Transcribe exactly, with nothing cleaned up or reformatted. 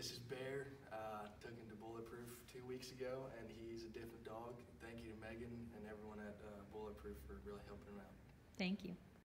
This is Bear. Uh, took him to Bulletproof two weeks ago, and he's a different dog. Thank you to Megan and everyone at uh, Bulletproof for really helping him out. Thank you.